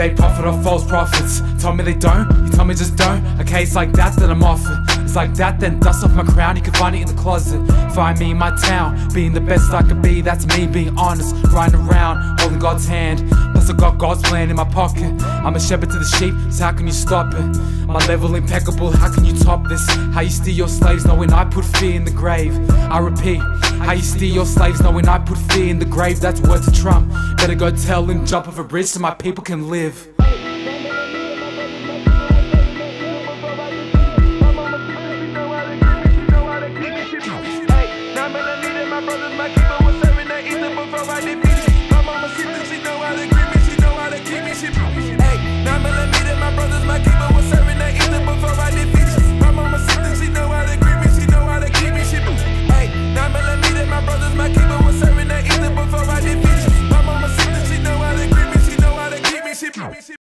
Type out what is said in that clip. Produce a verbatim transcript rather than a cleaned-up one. They profit off false prophets. Tell me they don't, you tell me just don't. A case like that, then I'm off it. It's like that, then dust off my crown. You can find it in the closet. Find me in my town, being the best I could be. That's me being honest, riding around, holding God's hand. Plus I got God's plan in my pocket. I'm a shepherd to the sheep, so how can you stop it? My level impeccable, how can you top this? How you steal your slaves, knowing I put fear in the grave. I repeat, how you steal your slaves, knowing I put fear in the grave. That's words of Trump. Better go tell him, jump off a bridge so my people can live.